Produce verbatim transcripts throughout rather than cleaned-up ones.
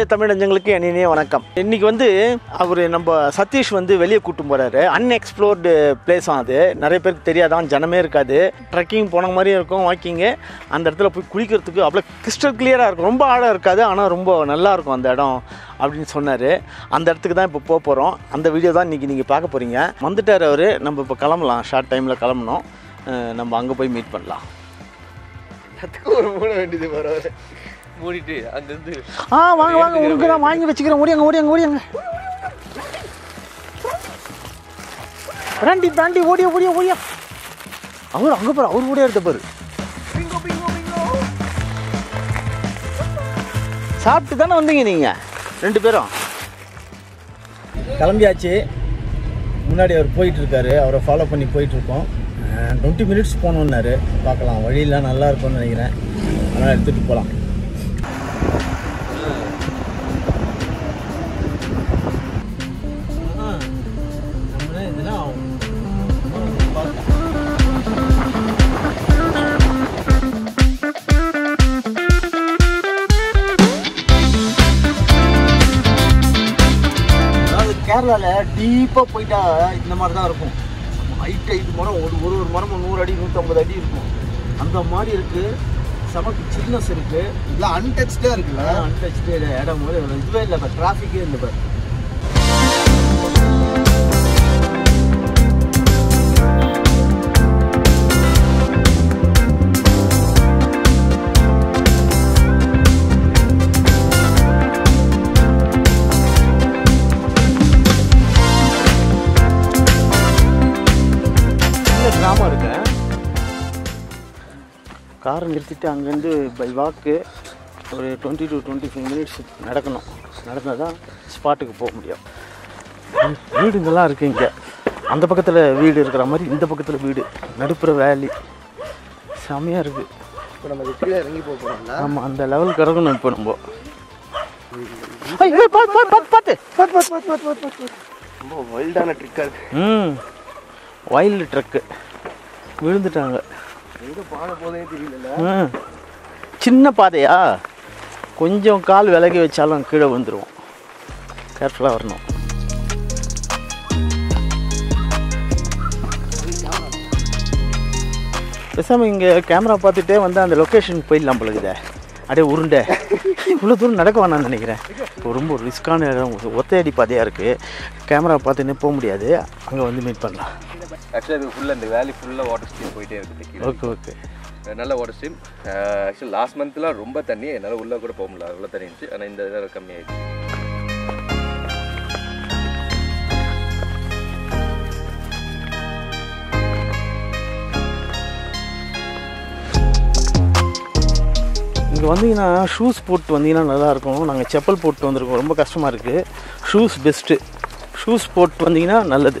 மாய தமிழஞ்சங்களுக்கு அணினே வணக்கம். இன்னைக்கு வந்து அவர் நம்ம சதீஷ் வந்து வெளியே கூட்டி போறாரு. அன்எக்ஸ்ப்ளோர்டு பிளேஸ் அது, நிறைய பேருக்கு தெரியாதான், ஜனமே இருக்காது. ட்ரெக்கிங் போன மாதிரி இருக்கும், வாக்கிங்கு. அந்த இடத்துல போய் குளிக்கிறதுக்கு அவ்வளோ கிறிஸ்டல் கிளியராக இருக்கும், ரொம்ப ஆழம் இருக்காது, ஆனால் ரொம்ப நல்லாயிருக்கும் அந்த இடம் அப்படின்னு சொன்னார். அந்த இடத்துக்கு தான் இப்போ போக போகிறோம். அந்த வீடியோ தான் இன்றைக்கி நீங்கள் பார்க்க போகிறீங்க. வந்துட்டார் அவர், நம்ம இப்போ கிளம்பலாம். ஷார்ட் டைமில் கிளம்பணும், நம்ம அங்கே போய் மீட் பண்ணலாம். ஒரு மூட வேண்டியது பரவாயில்ல. மூடிட்டு அங்கேருந்து ஆ வாங்க வாங்க, உங்களுக்கு தான் வாங்கி வச்சுக்கிறேன். ஓடியாங்க ஓடியாங்க ஓடியாங்க பிராண்டி பிராண்டி ஓடிய ஓடிய ஓடியா. அவர் அங்கே போகிற, அவர் ஓடியா இருந்த பாரு. சாப்பிட்டு தானே வந்தீங்க நீங்கள் ரெண்டு பேரும்? கிளம்பியாச்சு. முன்னாடி அவர் போயிட்டுருக்காரு, அவரை ஃபாலோ பண்ணி போயிட்டுருக்கோம். டுவெண்ட்டி மினிட்ஸ் போனோன்னாரு. பார்க்கலாம், வழியெல்லாம் நல்லா இருக்கும்னு நினைக்கிறேன், அதனால் எடுத்துகிட்டு போகலாம். கேரளாவில் டீப்பாக போயிட்டா இந்த மாதிரி தான் இருக்கும். ஹைட் ஹைட் மரம் ஒரு ஒரு ஒரு மரம் நூறு அடி நூற்றம்பது அடி இருக்கும். அந்த மாதிரி இருக்குது. செமக்கு சில்னஸ் இருக்குது. இதெல்லாம் அன்டச்சாக இருக்குல்ல, அன்டச்சே இடம் போது இதுவே இல்லை. இப்போ டிராஃபிக்கே இல்லை. இப்போ காரை நிறுத்திட்டு அங்கேருந்து பை வாக்கு ஒரு twenty to twenty five minutes நடக்கணும். நடந்தால் தான் ஸ்பாட்டுக்கு போக முடியும். வீடுங்கெல்லாம் இருக்குது இங்கே. அந்த பக்கத்தில் வீடு இருக்கிற மாதிரி இந்த பக்கத்தில் வீடு, நடுப்புற வேலி செமையாக இருக்குது. இப்போ நம்ம கீழே இறங்கி போக போகிறோம்னா ஆமாம், அந்த லெவலுக்கு இறங்கணும். இப்போ நம்ம பார்த்து ரொம்ப வைல்டான ட்ரிக்காக இருக்குது. ம் வைல்டு ட்ரக்கு விழுந்துட்டாங்க. சின்ன பாதையா, கொஞ்சம் கால் விலகி வச்சாலும் கீழே வந்துடுவோம். கேர்ஃபுல்லாக வரணும். பேசாம இங்கே கேமரா பார்த்துட்டே வந்து அந்த லொக்கேஷன் போயிடலாம் போலக்குதே. அப்படியே உருண்டை இவ்வளோ தூரம் நடக்க வேணான்னு நினைக்கிறேன். இப்போ ரொம்ப ரிஸ்கான இடம், ஒத்தையடி பாதையாக இருக்குது. கேமரா பார்த்துன்னே போக முடியாது. அங்கே வந்து மீட் பண்ணலாம். ஆக்சுவலாக இது ஃபுல்லாக இந்த வேலி ஃபுல்லாக வாட்டர் ஸ்ட்ரீம் போயிட்டே இருக்குது. ஓகே ஓகே, நல்ல வாட்டர் ஸ்ட்ரீம். ஆக்சுவலி லாஸ்ட் மந்த்லாம் ரொம்ப தண்ணி, என்னால் உள்ளே கூட போக முடியல, அவ்வளோ தண்ணி இருந்துச்சு. ஆனால் இந்த இதில் கம்மியாகிடுச்சு. இங்கே வந்தீங்கன்னா ஷூஸ் போட்டு வந்தீங்கன்னா நல்லாயிருக்கும். நாங்கள் செப்பல் போட்டு வந்திருக்கோம், ரொம்ப கஷ்டமாக இருக்குது. Shoes best. ஷூஸ் போட்டு வந்தீங்கன்னா நல்லது,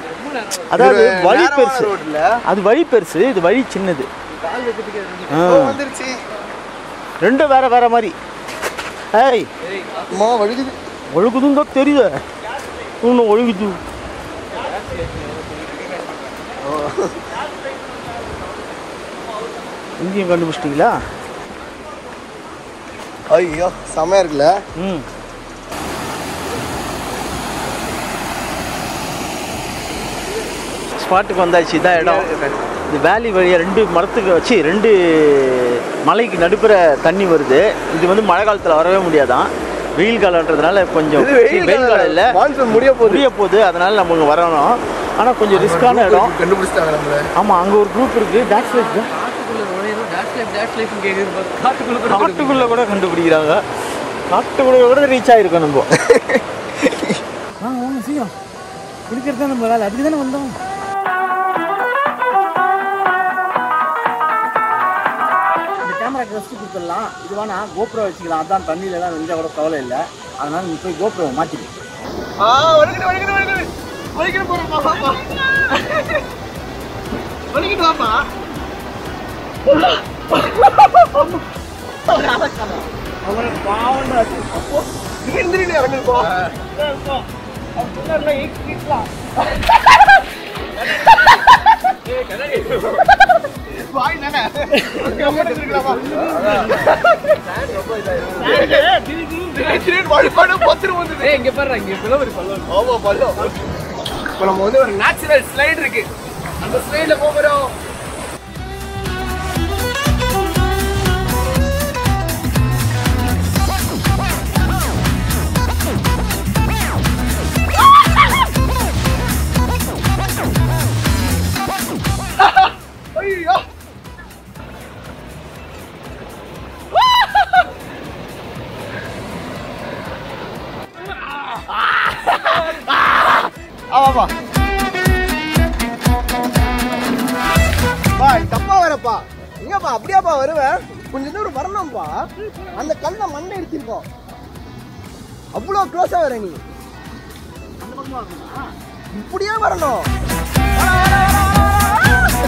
அதாவது வழி பெருசு, அது வழி பெருசு, இது வழி சின்னது. ரெண்டும் வேற வேற மாதிரி. ஏய் ஒழுகுது ஒழுகுதுன்னு தான் தெரியுது. இன்னும் ஒழுகுது. இங்கேயும் கண்டுபிடிச்சிட்டிங்களா? ஐயோ செமையாக இருக்குல்ல. ம் ஸ்பாட்டுக்கு வந்தாச்சு. இதான் இடம். இந்த வேலி வழியாக ரெண்டு மரத்துக்கு வச்சு ரெண்டு மலைக்கு நடுப்புற தண்ணி வருது. இது வந்து மழை காலத்தில் வரவே முடியாதான், வெயில் காலன்றதுனால. கொஞ்சம் வெயில் காலம் இல்லை, முடிய முடிய போகுது, அதனால நம்ம வரணும். ஆனால் கொஞ்சம் ரிஸ்கான இடம். கண்டுபிடிச்சிட்டாங்க. ஆமாம், அங்கே ஒரு குரூப் இருக்குது. டாக்ஸ் இருக்கு. காட்டுக்குள்ள கூட கண்டுபிடிக்கிறாங்க. காட்டுக்குள்ள கூட ரீச் ஆகிருக்கோம் நம்ம. சீக்கிரம் குடிக்கிறது தான் நம்ம வேலை, அதுக்கு தானே வந்தோம். camera dress GoPro வச்சிக்கலாம் அதான் தண்ணில எல்லாம் நிஞ்சா கூட கவலை இல்ல அதனால நீ போய் GoPro மாத்திடு ஆ ஒருகிடு ஒருகிடு ஒருகிடு ஒருகிடு போற பாப்பா ஒருகிடு பாப்பா அவர பாவுண்டா அப்போ நிந்திரில இறங்கு போ அப்பனல்ல एक கிட்லாம் ஏய் கனரே Why na na? Camera is there, Baba. Sand, Baba, is there. Sand, yeah. Did you? Did you? Body part, water, water. Hey, engage, par, engage. Follow, follow. Oh, follow. But we have a natural slide, right? And the slide, go, bro. Bye. Bye. Tappa varappa. Inga pa apdiya pa varuva. Konja neeru varanam pa. Andha kalla manna eduthiruko. Avlo close ah varani. Andha pakku varana. Ipdiye varano. Vara vara vara.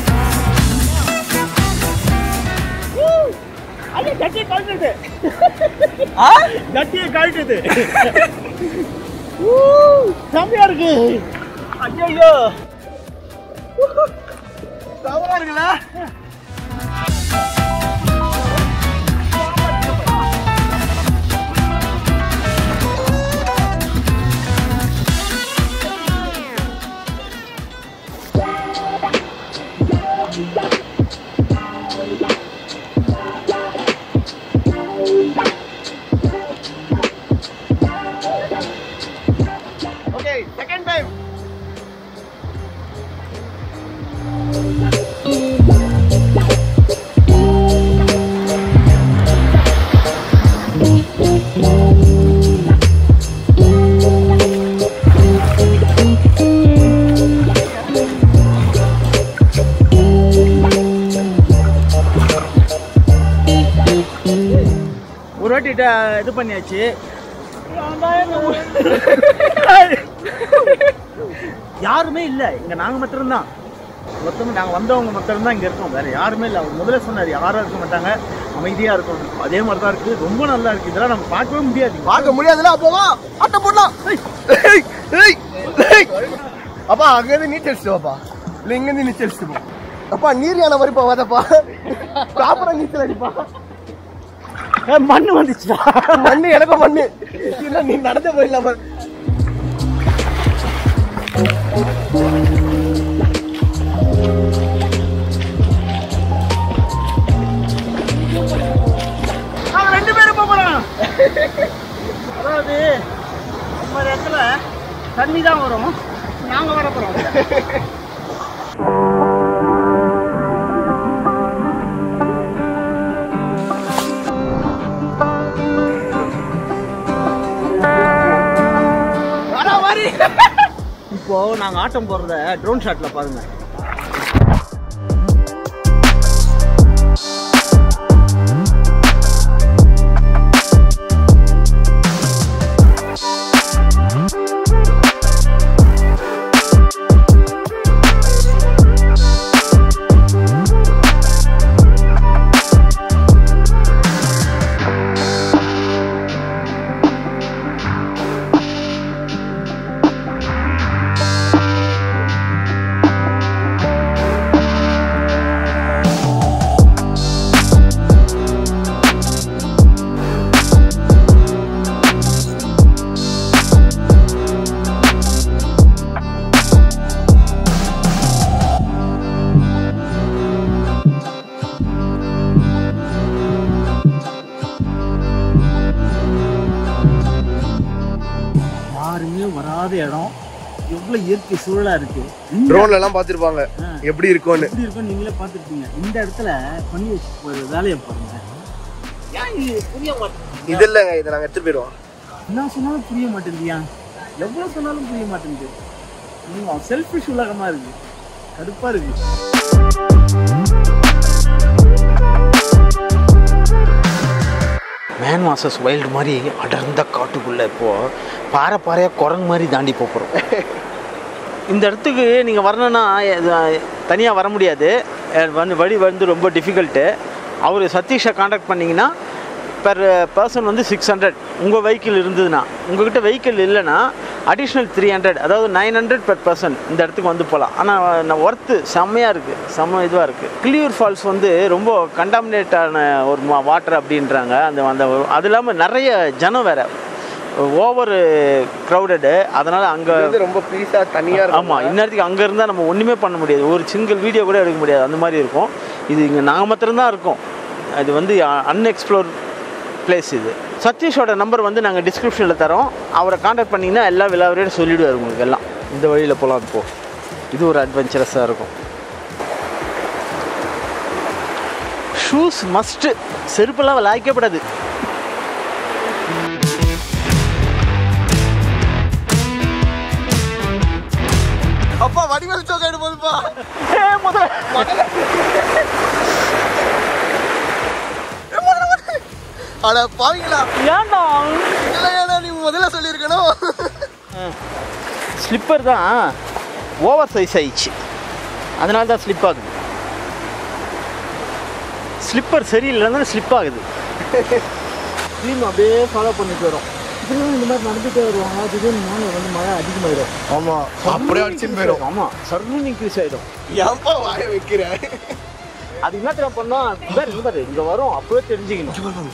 Woo! Alle jatti kaltide. Ha? Jatti kaltide. Woo! Come here. ஐயோ சவரா இருக்குல Okay, second time Itu punya cik. யாருமே இல்ல இங்க நாங்க மட்டும் தான். மொத்தம் நாங்க வந்தவங்க மட்டும் தான் இங்க இருக்கோம். வேற யாருமே இல்ல. முதல்ல சொன்னாரு யாரா இருக்க மாட்டாங்க. அமைதியா இருக்கும். அதே மாதிரி தான் இருக்கு. ரொம்ப நல்லா இருக்கு. இதெல்லாம் நம்ம பார்க்கவே முடியாது. பார்க்க முடியாதுல அப்போவா அட்ட போடலாம். ஏய் ஏய் ஏய். அப்பா அங்க இருந்து நீச்சல் அடிச்சு வாப்பா. இல்ல இங்க இருந்து நீச்சல் அடிச்சு போ. அப்பா நீர் யானை வரப்பா வாடப்பா. காப்புற நீச்சல் அடிப்பா. மண்ணு வந்துச்சுடா மண்ணு எனக்கு மண்ணு இல்ல நீ நடந்து போயிடலாம் நான் ரெண்டு பேரும் போறோம் அதாவது நம்ம இடத்துல தண்ணி தான் வரும் நாங்க வர போறோம் இப்போ நாங்க ஆட்டம் போறத ட்ரோன் ஷாட்ல பாருங்க வராத இடம் எவ்வளவு இயற்கை சூழலா இருக்கு ட்ரோன்ல எல்லாம் பாத்துருப்பாங்க எப்படி இருக்கும்னு எப்படி இருக்கும் நீங்களே பாத்துட்டீங்க இந்த இடத்துல பண்ணி ஒரு வேலைய பாருங்க ஏன் இது புரிய மாட்டேங்குது இது இல்லங்க இத நாங்க எடுத்து போயிடுவோம் என்ன சொன்னாலும் புரிய மாட்டேங்குதுயா எவ்வளவு சொன்னாலும் புரிய மாட்டேங்குது நீங்க செல்ஃபிஷ் உலகமா இருக்கு கடுப்பா இருக்கு Man versus Wild மாதிரி அடர்ந்த காட்டுக்குள்ளே இப்போது பாறை பாறையாக குரங்கு மாதிரி தாண்டி போகிறோம். இந்த இடத்துக்கு நீங்கள் வரணுன்னா தனியாக வர முடியாது, வந்து வழி வந்து ரொம்ப டிஃபிகல்ட்டு. அவர் சதீஷை காண்டாக்ட் பண்ணிங்கன்னா பெர் பர்சன் வந்து சிக்ஸ் ஹண்ட்ரட் உங்கள் வெஹிக்கிள் இருந்ததுன்னா. உங்கள்கிட்ட வெஹிக்கிள் இல்லைன்னா அடிஷ்னல் த்ரீ ஹண்ட்ரட் அதாவது நைன் ஹண்ட்ரட் பெர் பர்சன் இந்த இடத்துக்கு வந்து போகலாம். ஆனால் நான் ஒர்த்து செம்மையாக இருக்குது, செம்ம இதுவாக இருக்குது. கிளியூர் ஃபால்ஸ் வந்து ரொம்ப கண்டாமினேட்டான ஒரு வாட்டர் அப்படின்றாங்க. அந்த அந்த அது இல்லாமல் நிறைய ஜனம் வேறு, ஓவர் க்ரௌடடு. அதனால் அங்கே ரொம்ப பீஸாக தனியாக. ஆமாம், இந்நேரத்துக்கு அங்கே இருந்தால் நம்ம ஒன்றுமே பண்ண முடியாது, ஒரு சிங்கிள் வீடியோ கூட எடுக்க முடியாது, அந்த மாதிரி இருக்கும். இது இங்கே நாங்கள் மாத்திரம்தான் இருக்கோம். அது வந்து அன்எக்ஸ்ப்ளோர் பிளேஸ் இது. சதீஷோட நம்பர் வந்து நாங்கள் டிஸ்கிரிப்ஷனில் தரோம். அவரை காண்டாக்ட் பண்ணிங்கன்னா எல்லா விழாவரையும் சொல்லிவிடுவார் உங்களுக்கு எல்லாம். இந்த வழியில் போகலாம். இப்போது இது ஒரு அட்வென்ச்சரஸாக இருக்கும். ஷூஸ் மஸ்ட்டு, செருப்பெல்லாம் விளைவிக்கப்படாது. அப்பா வடிவல் சோக எடுப்போதுப்பா. அட பாவீங்களா, ஏன்டா இல்லை ஏன்னா நீ முதல்ல சொல்லியிருக்கணும். ஸ்லிப்பர் தான் ஓவர் சைஸ் ஆயிடுச்சு, அதனால தான் ஸ்லிப் ஆகுது. ஸ்லிப்பர் சரியில்லைன்னா ஸ்லிப் ஆகுது. ஸ்ட்ரீம் அப்படியே ஃபாலோ பண்ணிட்டு வரும். இதுவும் இந்த மாதிரி நடந்துகிட்டே வருவாங்க. திடீர்னு மழை வந்து மழை அதிகமாகிடும். ஆமாம், அப்படியே அடிச்சுன்னு போயிடும். ஆமாம், சர்வன் இன்க்ரீஸ் ஆகிடும். ஏன்ப்பா வாய வைக்கிறேன். அது என்ன பண்ணால் பாரு இங்கே வரும், அப்போவே தெரிஞ்சுக்கணும்.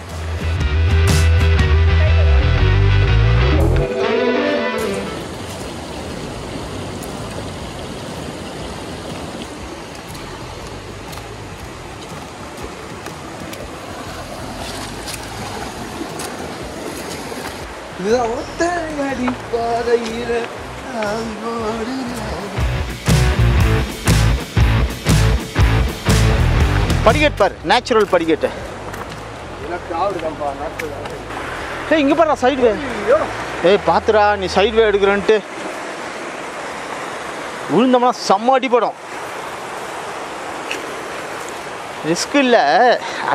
படிக்கட் பார், நேச்சுரல் படிக்கட்டு. ஏ இங்கே பாரு சைட்வே. ஏய் பார்த்துடா, நீ சைட்வே எடுக்கிறன்ட்டு விழுந்தோம்னா செம்ம அடிப்படும். ரிஸ்க் இல்லை.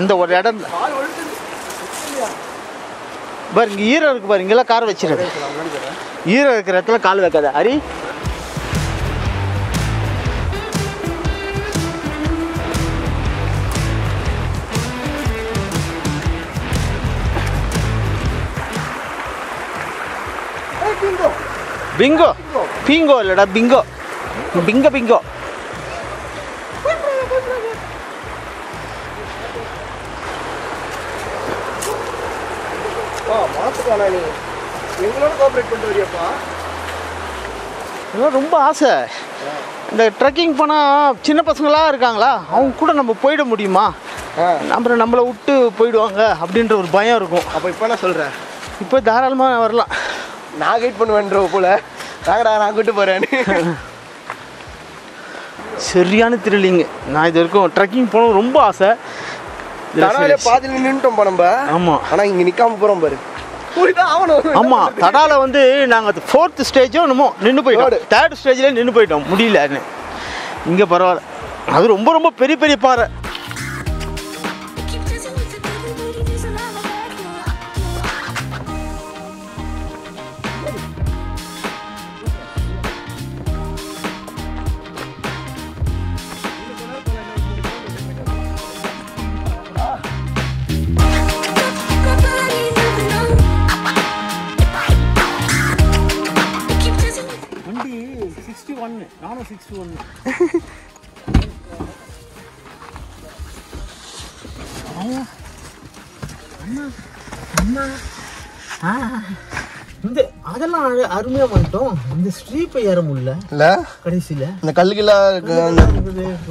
அந்த ஒரு இடம் பாரு, இங்கே ஈரம் இருக்குது பாரு, இங்கெல்லாம் கார் வச்சிருக்கு. ஈரம் இருக்கிற இடத்துல கால் வைக்காத. ஹரி பிங்கோ பிங்கோ இல்லடா, பிங்கோ பிங்கோ பிங்கோ. இதெல்லாம் ரொம்ப ஆசை. இந்த ட்ரெக்கிங் போனால் சின்ன பசங்களாக இருக்காங்களா, அவங்க கூட நம்ம போயிட முடியுமா, நம்ம நம்மளை விட்டு போயிடுவாங்க அப்படின்ற ஒரு பயம் இருக்கும். அப்போ இப்போ நான் சொல்கிறேன், இப்போ தாராளமாக வரலாம். நான் கைட் பண்ணுவேன்ற போல் நாங்கடா நான் கூட்டு போகிறேன்னு. சரியான த்ரில்லிங். நான் இது வரைக்கும் ட்ரெக்கிங் போகணும் ரொம்ப ஆசை. பாதி நின்றுட்டோம் போனோம். ஆமாம், ஆனால் இங்கே நிற்காம போகிறோம் பாரு. ஆமாம், தடால வந்து நாங்கள் ஃபோர்த் ஸ்டேஜோ என்னமோ நின்று போயிட்டோம், தேர்ட் ஸ்டேஜ்லேயே நின்று போயிட்டோம், முடியலன்னு. இங்கே பரவாயில்ல, அது ரொம்ப ரொம்ப பெரிய பெரிய பாறை. அதெல்லாம் அருமையா வந்துட்டோம். இந்த ஸ்ட்ரீப்பை ஏற முடியல இல்ல, கடைசியில இந்த கல்லுக்குள்ள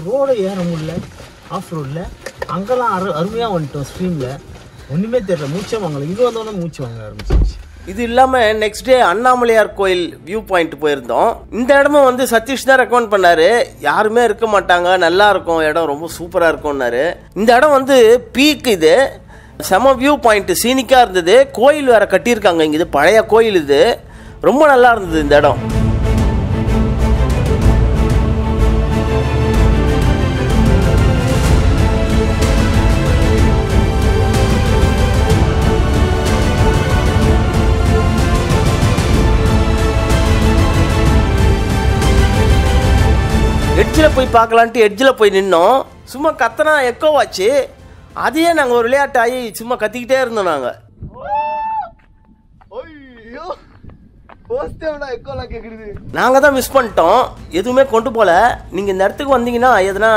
ரோட ஏற முடியல, ஆஃப் ரோட்ல. அங்கெல்லாம் அருமையா வந்துட்டோம். ஸ்ட்ரீம்ல ஒண்ணுமே தெரியல, மூச்சு வாங்கல. இது வந்தோடனே மூச்சு வாங்க ஆரம்பிச்சிச்சு. இது இல்லாமல் நெக்ஸ்ட் டே அண்ணாமலையார் கோயில் வியூ பாயிண்ட் போயிருந்தோம். இந்த இடமும் வந்து சதீஷ் தான் ரெக்கமெண்ட் பண்ணாரு. யாருமே இருக்க மாட்டாங்க, நல்லா இருக்கும் இடம், ரொம்ப சூப்பராக இருக்கும்னாரு. இந்த இடம் வந்து பீக். இது செம வியூ பாயிண்ட் சீனிக்கா இருந்தது. கோயில் வேற கட்டியிருக்காங்க, இங்கே இது பழைய கோயில், இது ரொம்ப நல்லா இருந்தது இந்த இடம். எட்ஜில் போய் பார்க்கலான்ட்டு எட்ஜில் போய் நின்னோம். சும்மா கத்தனா எக்கோவாச்சு, அதையே நாங்கள் ஒரு விளையாட்டாகி சும்மா கத்திக்கிட்டே இருந்தோம். நாங்கள் நாங்கள் தான் மிஸ் பண்ணிட்டோம், எதுவுமே கொண்டு போகல. நீங்கள் இந்த இடத்துக்கு வந்தீங்கன்னா எதனா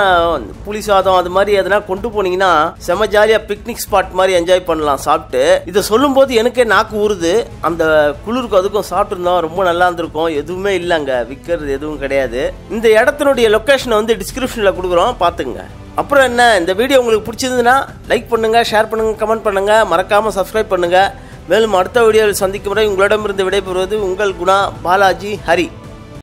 புளி சாதம் அது மாதிரி எதனா கொண்டு போனீங்கன்னா செம ஜாலியாக பிக்னிக் ஸ்பாட் மாதிரி என்ஜாய் பண்ணலாம். சாப்பிட்டு இதை சொல்லும் போது எனக்கே நாக்கு ஊறுது. அந்த குளிருக்கும் அதுக்கும் சாப்பிட்டுருந்தோம், ரொம்ப நல்லா இருந்திருக்கும். எதுவுமே இல்லைங்க, விற்கிறது எதுவும் கிடையாது. இந்த இடத்தினுடைய லொக்கேஷனை வந்து டிஸ்கிரிப்ஷனில் கொடுக்குறோம், பார்த்துங்க. அப்புறம் என்ன, இந்த வீடியோ உங்களுக்கு பிடிச்சிருந்துன்னா லைக் பண்ணுங்கள், ஷேர் பண்ணுங்கள், கமெண்ட் பண்ணுங்கள், மறக்காமல் சப்ஸ்கிரைப் பண்ணுங்கள். மேலும் அடுத்த வீடியோவில் சந்திக்கும் வரை உங்களிடமிருந்து விடைபெறுவது உங்கள் குணா பாலாஜி ஹரி.